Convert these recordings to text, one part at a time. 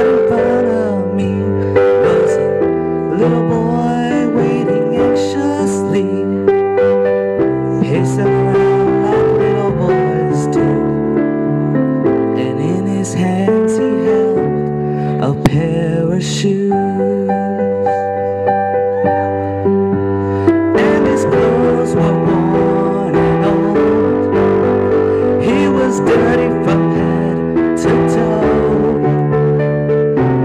in front of me was a little boy waiting anxiously. Pacing around like little boys do. And in his hands he held a pair of shoes. And his clothes were worn and old. He was dirty from head to toe.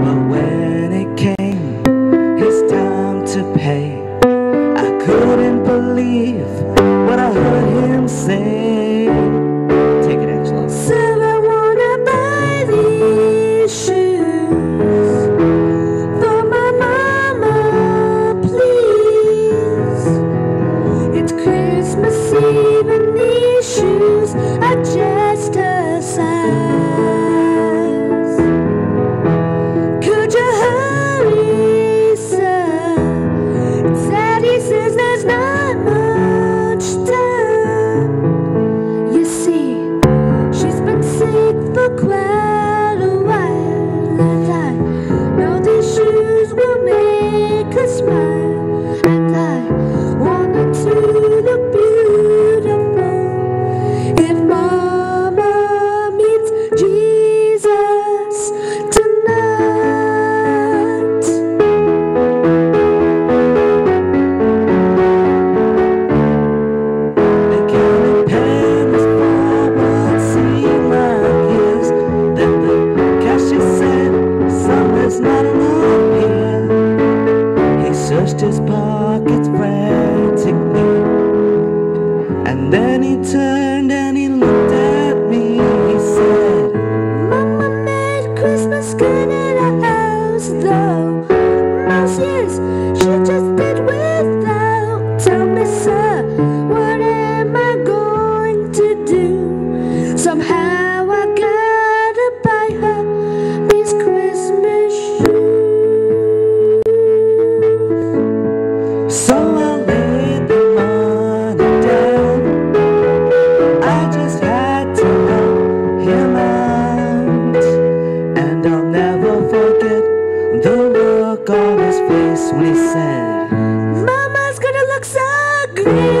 But when it came, his time to pay, I couldn't believe what I heard him say. Take it, Angela. Said I wanna buy these shoes for my mama, please. It's Christmas Eve and these shoes are just her size. Could you hurry, sir? Daddy says there's not much time. You see, she's been sick for quite a while, and I know these shoes will make her smile. And I wanted to look beautiful. If Mama meets Jesus tonight. The counting pennies for what seemed like years. Then the cashier said, "Son, there's not enough here." He searched his pockets frantically, and then he turned and he looked at me. He said, Mama made Christmas good in our house, though most years she just did without. Tell me, sir, what am I going to do? Somehow I gotta buy her these Christmas shoes. so I laid the money down. I just had to help him out. And I'll never forget the look on his face when he said, Mama's gonna look so great.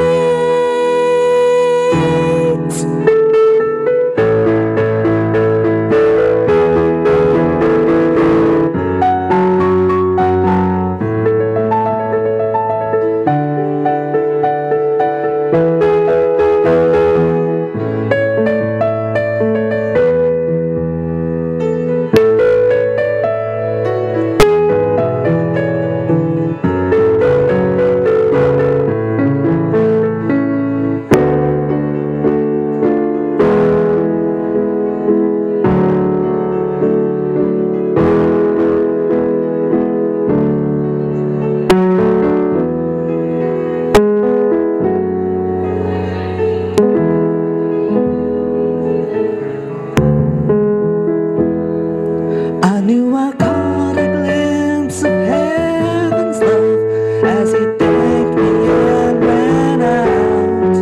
I knew I caught a glimpse of heaven's love as he thanked me and ran out.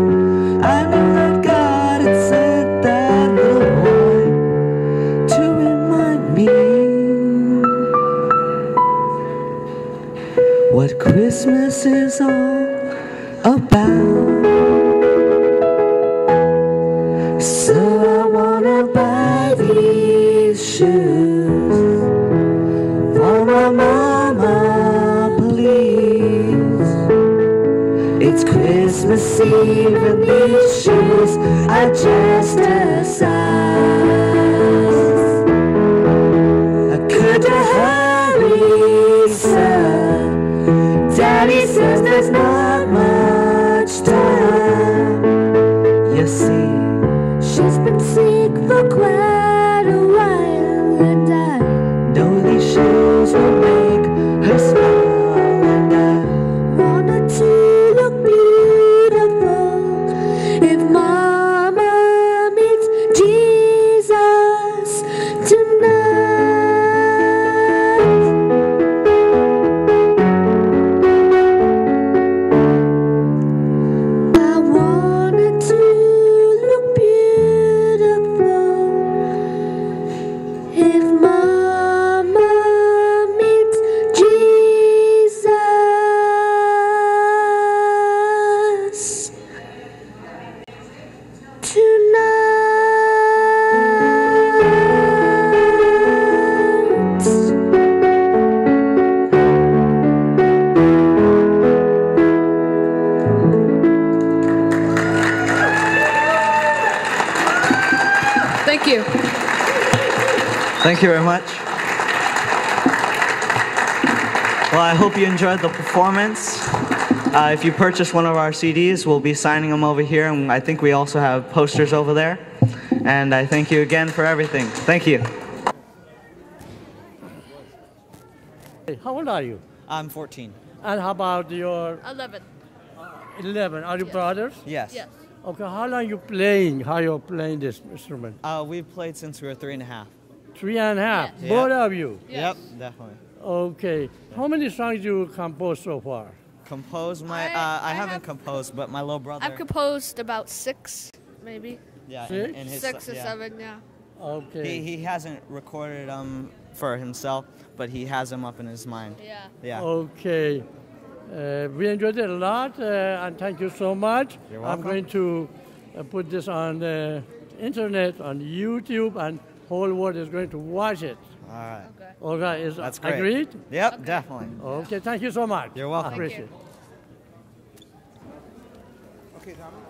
I knew that God had sent that little boy to remind me what Christmas is all about. So I wanna buy these shoes. Mama, please. It's Christmas Eve and these shoes are just her size. Could you hurry, sir? Daddy says there's not much time. You see, she's been sick for quite a while, and I know these shoes will make her smile, and I wanted to look beautiful. If Mama meets Jesus tonight. I wanted to look beautiful. Thank you very much. Well, I hope you enjoyed the performance. If you purchase one of our CDs, we'll be signing them over here, and I think we also have posters over there. And I thank you again for everything. Thank you. Hey, how old are you? I'm 14. And how about your... 11. 11. Are you brothers? Yes. Yes. Okay, how long are you playing? How you're playing this instrument? We've played since we were 3 and a half. 3 and a half? Yes. Both of you? Yes. Yep, definitely. Okay. How many songs do you compose so far? Compose? I haven't composed, but my little brother... I've composed about 6, maybe. Yeah, six? And his, 6 or 7, yeah. Okay. He hasn't recorded for himself, but he has them up in his mind. Yeah. Yeah. Okay. We enjoyed it a lot, and thank you so much. You're welcome. I'm going to put this on the internet, on YouTube, and the whole world is going to watch it. All right. Okay. Olga, is that agreed? Yep, okay. Definitely. Okay, thank you so much. You're welcome. I appreciate it. Okay, Donna.